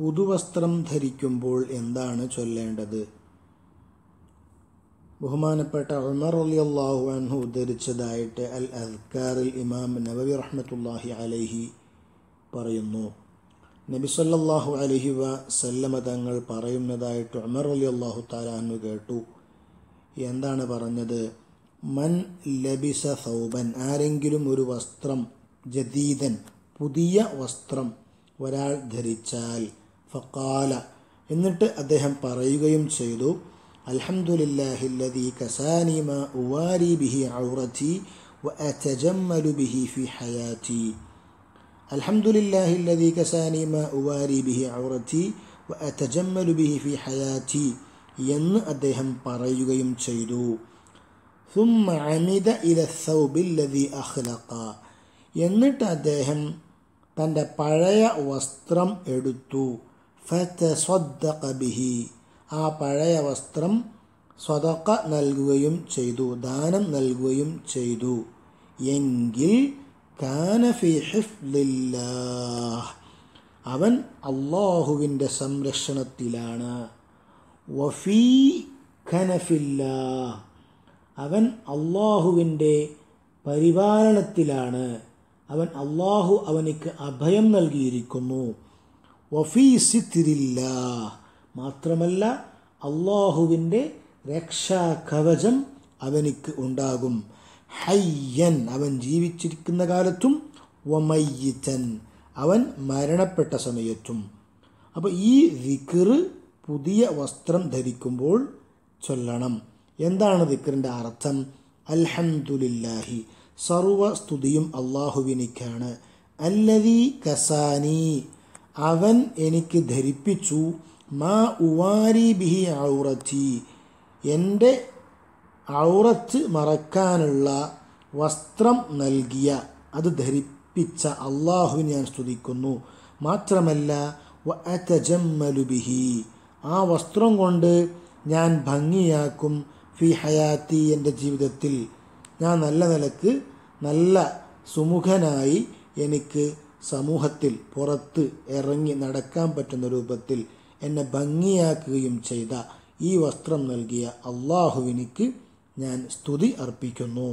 പുതുവസ്ത്രം ധരിക്കുമ്പോൾ എന്താണ് ചൊല്ലേണ്ടത്? ബഹുമാനപ്പെട്ട ഉമർ റളിയല്ലാഹു അൻഹു ഉദ്ധരിച്ചതായിട്ട് അൽ അദ്കാറിൽ ഇമാം നബവി റഹ്മത്തുള്ളാഹി അലൈഹി പറയുന്നു. നബി സല്ലല്ലാഹു അലൈഹി വസല്ലമ തങ്ങൾ പറയുന്നതായിട്ട് ഉമർ റളിയല്ലാഹു തആല അൻഹു കേട്ടു. എന്താണ് പറഞ്ഞത്? മൻ ലബിസ സൗബൻ, ആരെങ്കിലും ഒരു വസ്ത്രം, ജദീദൻ, പുതിയ വസ്ത്രം ഒരാൾ ധരിച്ചാൽ, ഫഖാല, എന്നിട്ട് അദ്ദേഹം പറയുകയും ചെയ്തു, അൽഹംദുലില്ലാഹി ലദീ കസാനി മാ ഉവാരി ബിഹി ഔറതി വ അതജമ്മലു ബിഹി ഫി ഹയാതി. അൽഹംദുലില്ലാഹി ലദീ കസാനി മാ ഉവാരി ബിഹി ഔറതി വ അതജമ്മലു ബിഹി ഫി ഹയാതി എന്ന് അദ്ദേഹം പറയുകയും ചെയ്തു. ثم عمد إلى الثوب الذي أخلق, എന്നിട്ട് അദ്ദേഹം തൻ്റെ പഴയ വസ്ത്രം എടുത്തു. ഫതസദ്ദഖ ബിഹി, ആ പഴയ വസ്ത്രം സദഖ നൽകുകയും ചെയ്തു, ദാനം നൽകുകയും ചെയ്തു. എങ്കിൽ കാന ഫീ ഹിഫ്ളില്ലാഹ്, അവൻ അല്ലാഹുവിൻ്റെ സംരക്ഷണത്തിലാണ്. വഫീ കനഫില്ലാഹ്, അവൻ അള്ളാഹുവിൻ്റെ പരിപാലനത്തിലാണ്. അവൻ അള്ളാഹു അവനിക്ക് അഭയം നൽകിയിരിക്കുന്നു. വഫീ സിത്രില്ലാഹ്, മാത്രമല്ല അള്ളാഹുവിൻ്റെ രക്ഷാകവചം അവനിക്ക് ഉണ്ടാകും. ഹയ്യൻ, അവൻ ജീവിച്ചിരിക്കുന്ന കാലത്തും, വമയ്യിതൻ, അവൻ മരണപ്പെട്ട സമയത്തും. അപ്പോൾ ഈ ദിക്ർ പുതിയ വസ്ത്രം ധരിക്കുമ്പോൾ ചൊല്ലണം. എന്താണ് ദിക്റിൻ്റെ അർത്ഥം? അൽഹംദുലില്ലാഹി, സർവസ്തുതിയും അള്ളാഹുവിനിക്കാണ്. അല്ലദീ കസാനി, അവൻ എനിക്ക് ധരിപ്പിച്ചു. മാ ഉവാരി ബിഹി ഔറത്തി, എൻ്റെ ഔറത്ത് മറക്കാനുള്ള വസ്ത്രം നൽകിയ, അത് ധരിപ്പിച്ച അള്ളാഹുവിനെ ഞാൻ സ്തുതിക്കുന്നു. മാത്രമല്ല വ അതജമ്മലു ബിഹി, ആ വസ്ത്രം കൊണ്ട് ഞാൻ ഭംഗിയാക്കും. ഫി ഹയാത്തി, എൻ്റെ ജീവിതത്തിൽ ഞാൻ നല്ല നിലക്ക്, നല്ല സുമുഖനായി, എനിക്ക് സമൂഹത്തിൽ പുറത്ത് ഇറങ്ങി നടക്കാൻ പറ്റുന്ന രൂപത്തിൽ എന്നെ ഭംഗിയാക്കുകയും ചെയ്ത ഈ വസ്ത്രം നൽകിയ അള്ളാഹുവിനിക്ക് ഞാൻ സ്തുതി അർപ്പിക്കുന്നു.